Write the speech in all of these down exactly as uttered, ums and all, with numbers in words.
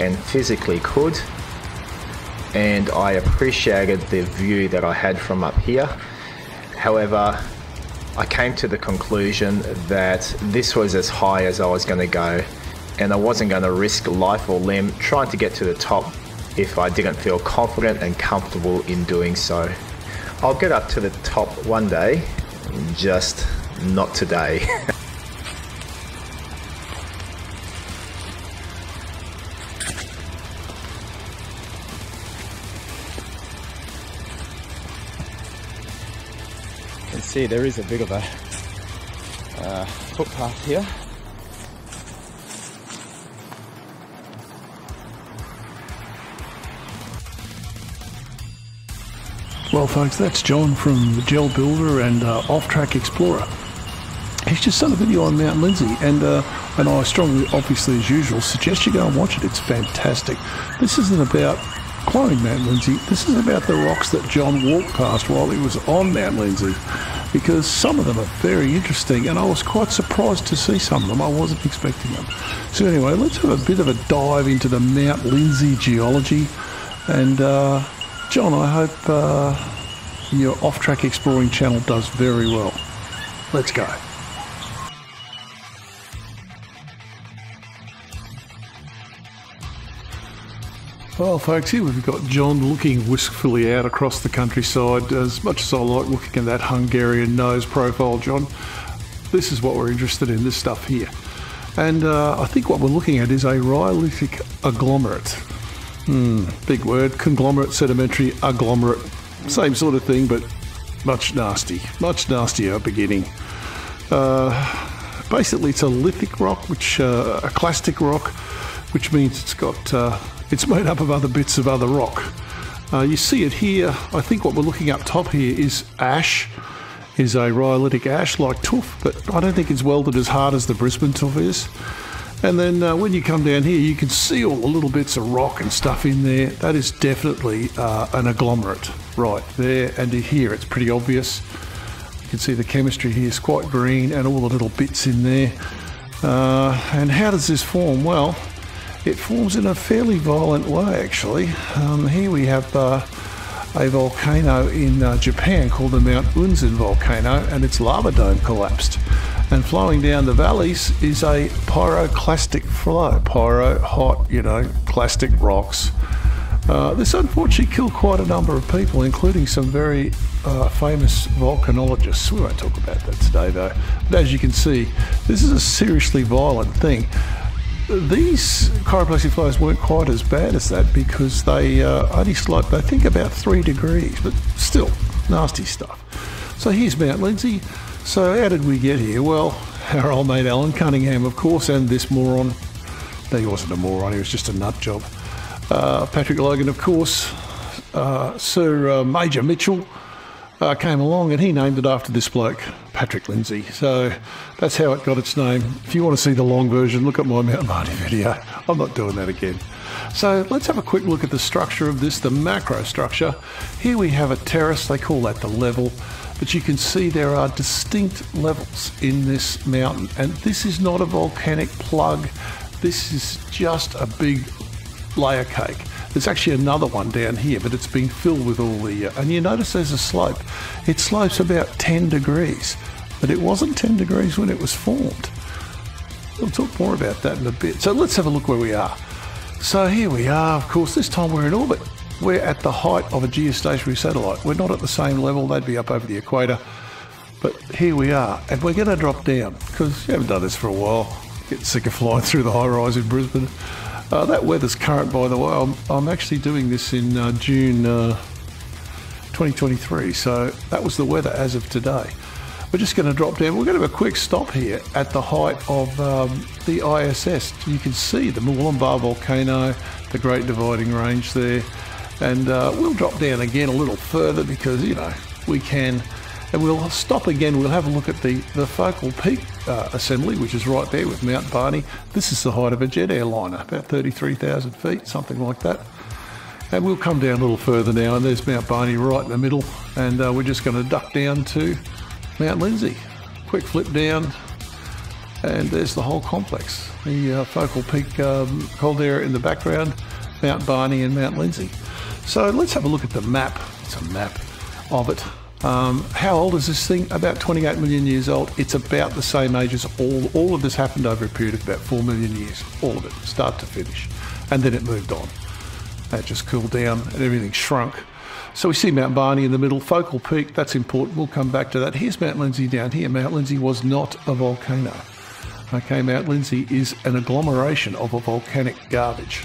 and physically could, and I appreciated the view that I had from up here. However, I came to the conclusion that this was as high as I was going to go, and I wasn't going to risk life or limb trying to get to the top if I didn't feel confident and comfortable in doing so. I'll get up to the top one day, just not today. You can see there is a bit of a uh, footpath here. Well folks, that's John from the Gel Builder and uh, OffTrack Xplorer. He's just done a video on Mount Lindesay, and uh, and I strongly, obviously as usual, suggest you go and watch it. It's fantastic. This isn't about climbing Mount Lindesay, this is about the rocks that John walked past while he was on Mount Lindesay, because some of them are very interesting, and I was quite surprised to see some of them. I wasn't expecting them. So anyway, let's have a bit of a dive into the Mount Lindesay geology, and uh, John, I hope uh, your OffTrack Exploring channel does very well. Let's go. Well folks, here we've got John looking wistfully out across the countryside. As much as I like looking at that Hungarian nose profile, John, this is what we're interested in, this stuff here. And uh, I think what we're looking at is a rhyolithic agglomerate. Hmm, big word, conglomerate, sedimentary, agglomerate, same sort of thing, but much nasty, much nastier at the beginning. Uh, basically, it's a lithic rock, which uh, a clastic rock, which means it's got uh, it's made up of other bits of other rock. Uh, you see it here. I think what we're looking up top here is ash, is a rhyolitic ash like tuff, but I don't think it's welded as hard as the Brisbane tuff is. And then uh, when you come down here, you can see all the little bits of rock and stuff in there. That is definitely uh, an agglomerate right there and here. It's pretty obvious. You can see the chemistry here is quite green and all the little bits in there. Uh, and how does this form? Well, it forms in a fairly violent way, actually. Um, here we have uh, a volcano in uh, Japan called the Mount Unzen Volcano, and its lava dome collapsed. And flowing down the valleys is a pyroclastic flow. Pyro, hot, you know, plastic rocks. Uh, this unfortunately killed quite a number of people, including some very uh, famous volcanologists. We won't talk about that today though. But as you can see, this is a seriously violent thing. These chiroplastic flows weren't quite as bad as that because they uh, only sloped, I think, about three degrees, but still, nasty stuff. So here's Mount Lindesay. So how did we get here? Well, our old mate Alan Cunningham, of course, and this moron. No, he wasn't a moron, he was just a nut job. Uh, Patrick Logan, of course. Uh, Sir uh, Major Mitchell uh, came along and he named it after this bloke, Patrick Lindsay. So that's how it got its name. If you want to see the long version, look at my Mount Barney video. I'm not doing that again. So let's have a quick look at the structure of this, the macro structure. Here we have a terrace, they call that the level. But you can see there are distinct levels in this mountain, and this is not a volcanic plug. This is just a big layer cake. There's actually another one down here, but it's been filled with all the, uh, and you notice there's a slope. It slopes about ten degrees, but it wasn't ten degrees when it was formed. We'll talk more about that in a bit. So let's have a look where we are. So here we are, of course, this time we're in orbit. We're at the height of a geostationary satellite. We're not at the same level, they'd be up over the equator. But here we are, and we're gonna drop down, because we haven't done this for a while. Getting sick of flying through the high rise in Brisbane. Uh, that weather's current, by the way. I'm, I'm actually doing this in uh, June uh, twenty twenty-three, so that was the weather as of today. We're just gonna drop down. We're gonna have a quick stop here at the height of um, the I S S. You can see the Mulumbar volcano, the Great Dividing Range there. And uh, we'll drop down again a little further because, you know, we can. And we'll stop again. We'll have a look at the, the focal peak uh, assembly, which is right there with Mount Barney. This is the height of a jet airliner, about thirty-three thousand feet, something like that. And we'll come down a little further now, and there's Mount Barney right in the middle. And uh, we're just going to duck down to Mount Lindesay. Quick flip down. And there's the whole complex, the uh, focal peak um, caldera in the background, Mount Barney and Mount Lindesay. So let's have a look at the map. It's a map of it. Um, how old is this thing? About twenty-eight million years old. It's about the same age as all. All of this happened over a period of about four million years. All of it, start to finish. And then it moved on. That just cooled down and everything shrunk. So we see Mount Barney in the middle, focal peak, that's important. We'll come back to that. Here's Mount Lindesay down here. Mount Lindesay was not a volcano. Okay, Mount Lindesay is an agglomeration of a volcanic garbage.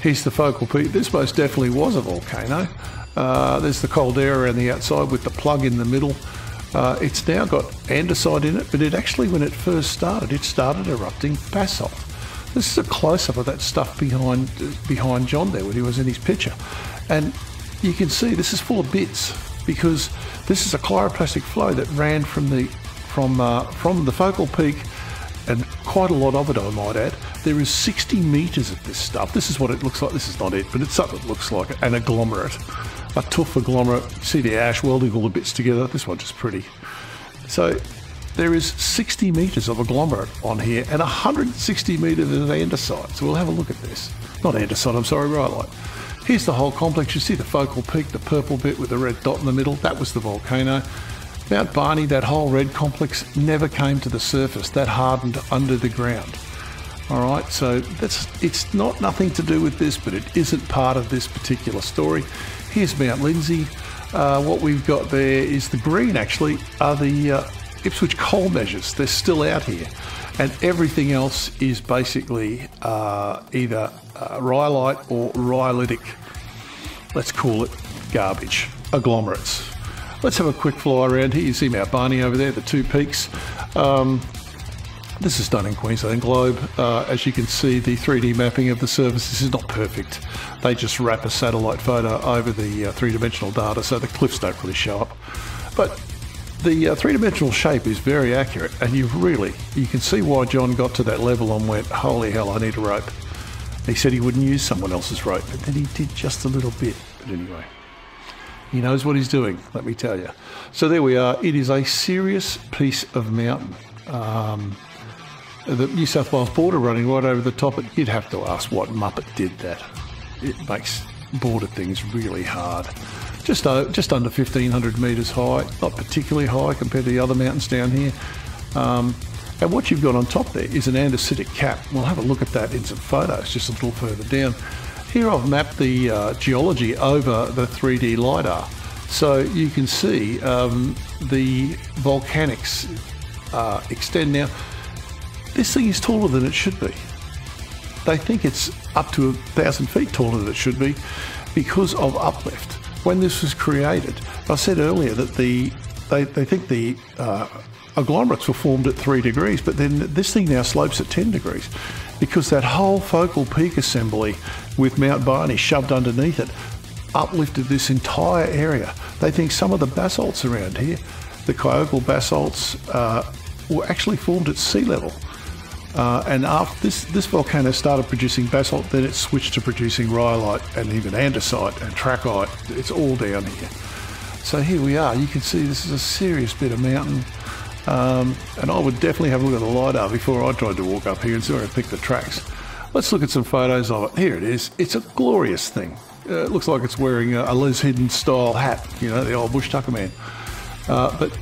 Here's the focal peak. This most definitely was a volcano. Uh, there's the caldera around the outside with the plug in the middle. Uh, it's now got andesite in it, but it actually, when it first started, it started erupting basalt. This is a close-up of that stuff behind, behind John there when he was in his picture. And you can see this is full of bits because this is a chloroplastic flow that ran from the, from, uh, from the focal peak, and quite a lot of it I might add. There is sixty metres of this stuff. This is what it looks like. This is not it, but it's something that looks like an agglomerate. A tuff agglomerate. See the ash welding all the bits together. This one's just pretty. So there is sixty metres of agglomerate on here and one hundred sixty metres of andesite. So we'll have a look at this. Not andesite, I'm sorry, rhyolite. Here's the whole complex. You see the focal peak, the purple bit with the red dot in the middle. That was the volcano. Mount Barney, that whole red complex, never came to the surface. That hardened under the ground. All right, so that's, it's not nothing to do with this, but it isn't part of this particular story. Here's Mount Lindesay. Uh, what we've got there is the green, actually, are the uh, Ipswich coal measures. They're still out here. And everything else is basically uh, either uh, rhyolite or rhyolitic, let's call it garbage, agglomerates. Let's have a quick fly around here. You see Mount Barney over there, the two peaks. Um, This is done in Queensland Globe. Uh, as you can see, the three D mapping of the surface, this is not perfect. They just wrap a satellite photo over the uh, three-dimensional data, so the cliffs don't really show up. But the uh, three-dimensional shape is very accurate, and you really, you can see why John got to that level and went, holy hell, I need a rope. He said he wouldn't use someone else's rope, but then he did just a little bit. But anyway, he knows what he's doing, let me tell you. So there we are. It is a serious piece of mountain. Um, The New South Wales border running right over the top, you'd have to ask what muppet did that. It makes border things really hard. Just, just under fifteen hundred metres high, not particularly high compared to the other mountains down here. Um, and what you've got on top there is an andesitic cap. We'll have a look at that in some photos just a little further down. Here I've mapped the uh, geology over the three D LIDAR. So you can see um, the volcanics uh, extend now. This thing is taller than it should be. They think it's up to a thousand feet taller than it should be because of uplift. When this was created, I said earlier that the they, they think the uh, agglomerates were formed at three degrees, but then this thing now slopes at ten degrees because that whole focal peak assembly with Mount Barney shoved underneath it uplifted this entire area. They think some of the basalts around here, the Kyogle basalts, uh, were actually formed at sea level. Uh, and after this, this volcano started producing basalt, then it switched to producing rhyolite and even andesite and trachyte. It's all down here. So here we are. You can see this is a serious bit of mountain. Um, and I would definitely have a look at the LIDAR before I tried to walk up here and see where I picked the tracks. Let's look at some photos of it. Here it is. It's a glorious thing. Uh, it looks like it's wearing a, a Les Hidden style hat, you know, the old bush tucker man. Uh, but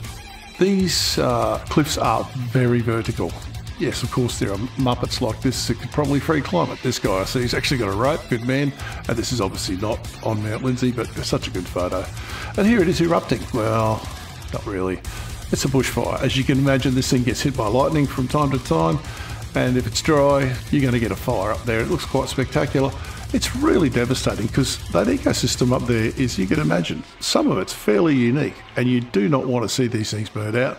these uh, cliffs are very vertical. Yes, of course, there are muppets like this that could probably free climb it. This guy, I see, he's actually got a rope, good man. And this is obviously not on Mount Lindesay, but it's such a good photo. And here it is erupting. Well, not really. It's a bushfire. As you can imagine, this thing gets hit by lightning from time to time. And if it's dry, you're going to get a fire up there. It looks quite spectacular. It's really devastating because that ecosystem up there is, you can imagine, some of it's fairly unique. And you do not want to see these things burn out.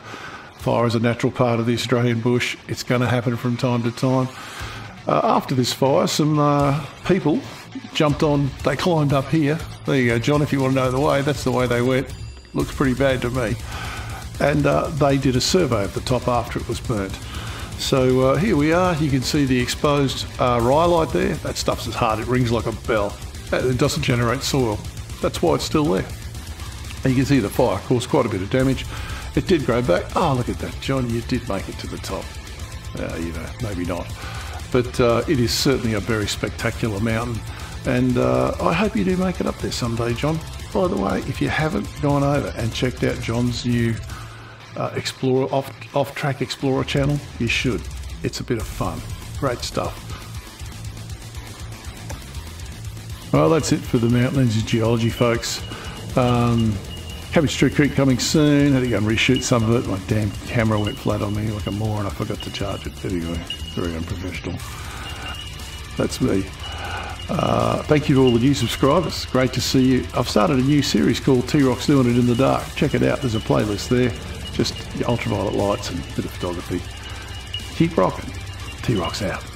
Fire is a natural part of the Australian bush. It's going to happen from time to time. Uh, after this fire, some uh, people jumped on. They climbed up here. There you go, John, if you want to know the way, that's the way they went. Looks pretty bad to me. And uh, they did a survey of the top after it was burnt. So uh, here we are. You can see the exposed uh, rhyolite there. That stuff's as hard. It rings like a bell. It doesn't generate soil. That's why it's still there. And you can see the fire caused quite a bit of damage. It did grow back. Oh, look at that, John, you did make it to the top. uh, you know, maybe not. But uh, it is certainly a very spectacular mountain, and uh, I hope you do make it up there someday, John. By the way, if you haven't gone over and checked out John's new uh, Explorer off, OffTrack Xplorer channel, you should. It's a bit of fun. Great stuff. Well, that's it for the Mount Lindesay geology, folks. Um, Cabbage Tree Creek coming soon. Had to go and reshoot some of it. My damn camera went flat on me like a moron. I forgot to charge it. Anyway, very unprofessional. That's me. Uh, thank you to all the new subscribers. Great to see you. I've started a new series called T-ROCKS Doing It in the Dark. Check it out. There's a playlist there. Just ultraviolet lights and a bit of photography. Keep rocking. T-ROCKS out.